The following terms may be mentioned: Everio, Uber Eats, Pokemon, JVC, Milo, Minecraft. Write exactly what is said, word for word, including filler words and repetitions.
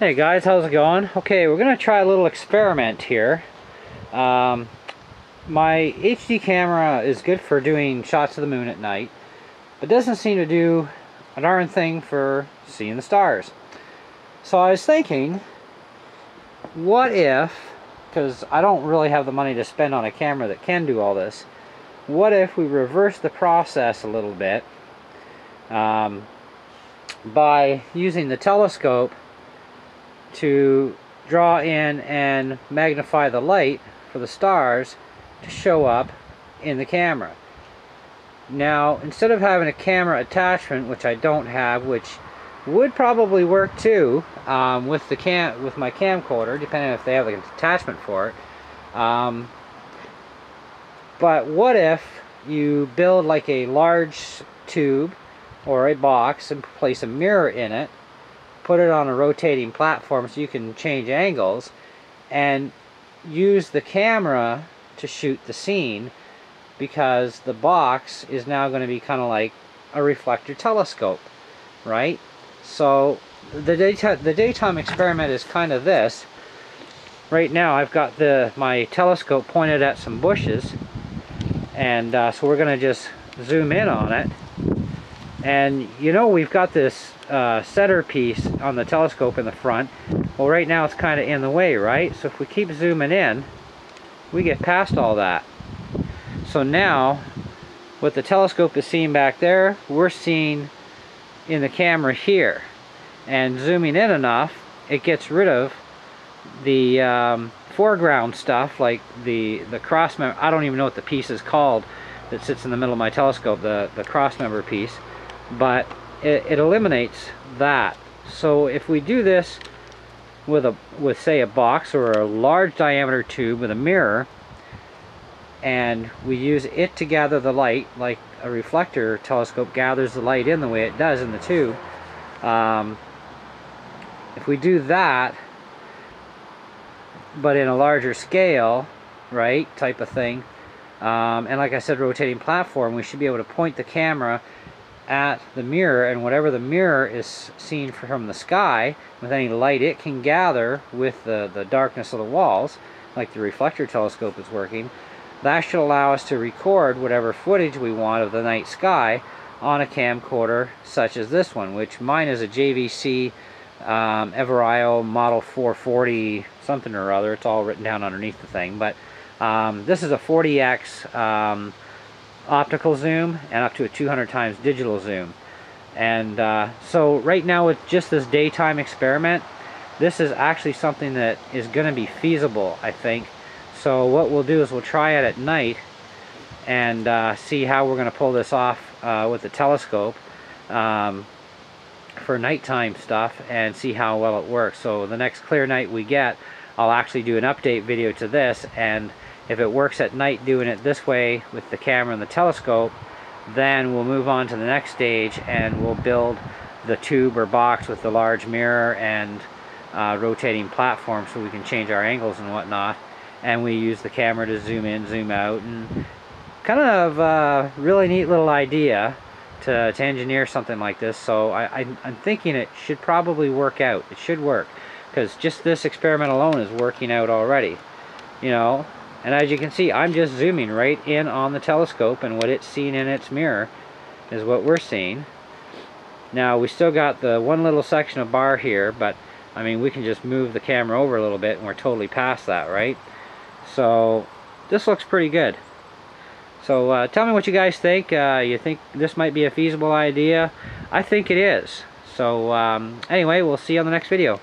Hey guys, how's it going? Okay, we're gonna try a little experiment here. Um, my H D camera is good for doing shots of the moon at night, but doesn't seem to do a darn thing for seeing the stars. So I was thinking, what if, because I don't really have the money to spend on a camera that can do all this, what if we reverse the process a little bit um, by using the telescope to draw in and magnify the light for the stars to show up in the camera. Now, instead of having a camera attachment, which I don't have, which would probably work too um, with the cam with my camcorder, depending on if they have like an attachment for it. Um, but what if you build like a large tube or a box and place a mirror in it, put it on a rotating platform so you can change angles, and use the camera to shoot the scene, because the box is now going to be kind of like a reflector telescope, right? So the daytime, the daytime experiment is kind of this. Right now I've got the my telescope pointed at some bushes, and uh, so we're going to just zoom in on it. And you know, we've got this uh, setter piece on the telescope in the front. Well, right now it's kind of in the way, right? So if we keep zooming in, we get past all that. So now, what the telescope is seeing back there, we're seeing in the camera here. And zooming in enough, it gets rid of the um, foreground stuff, like the, the cross member. I don't even know what the piece is called that sits in the middle of my telescope, the, the cross member piece. But it, it eliminates that. So if we do this with a with say a box or a large diameter tube with a mirror, and we use it to gather the light, like a reflector telescope gathers the light in the way it does in the tube, um, if we do that but in a larger scale, right, type of thing, um, and like I said, rotating platform, we should be able to point the camera at the mirror, and whatever the mirror is seen from the sky with any light it can gather with the, the darkness of the walls, like the reflector telescope is working, that should allow us to record whatever footage we want of the night sky on a camcorder such as this one, which mine is a J V C um, Everio model four forty something or other. It's all written down underneath the thing, but um, this is a forty X um, optical zoom and up to a two hundred times digital zoom. And uh, so right now, with just this daytime experiment, this is actually something that is going to be feasible, I think. So what we'll do is we'll try it at night and uh, see how we're going to pull this off uh, with the telescope um, for nighttime stuff, and see how well it works. So the next clear night we get, I'll actually do an update video to this, and if it works at night doing it this way with the camera and the telescope, then we'll move on to the next stage, and we'll build the tube or box with the large mirror and uh, rotating platform so we can change our angles and whatnot. And we use the camera to zoom in, zoom out, and kind of a really neat little idea to, to engineer something like this. So I, I, I'm thinking it should probably work out. It should work, because just this experiment alone is working out already, you know. And as you can see, I'm just zooming right in on the telescope, and what it's seeing in its mirror is what we're seeing. Now, we still got the one little section of bar here, but I mean, we can just move the camera over a little bit and we're totally past that, right? So this looks pretty good. So uh, tell me what you guys think. Uh, you think this might be a feasible idea? I think it is. So um, anyway, we'll see you on the next video.